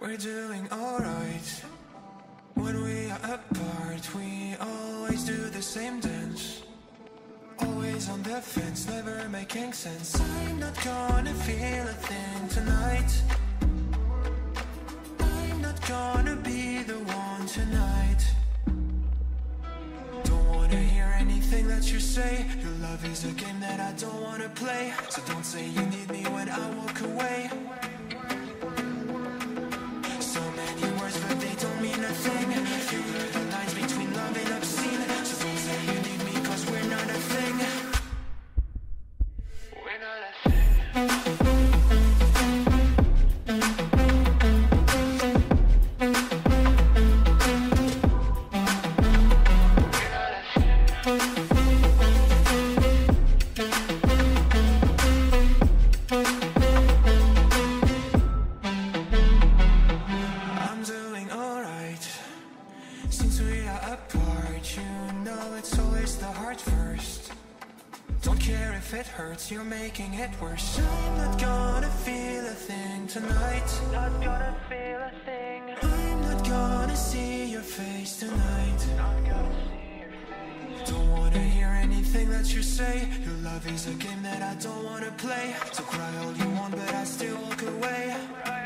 We're doing alright. When we are apart, we always do the same dance. Always on the fence, never making sense. I'm not gonna feel a thing tonight. I'm not gonna be the one tonight. Don't wanna hear anything that you say. Your love is a game that I don't wanna play. So don't say you need me when I walk away. You're making it worse. I'm not gonna feel a thing tonight. Not gonna feel a thing. I'm not gonna see your face tonight. Not gonna see your face. Don't wanna hear anything that you say. Your love is a game that I don't wanna play. So cry all you want, but I still walk away.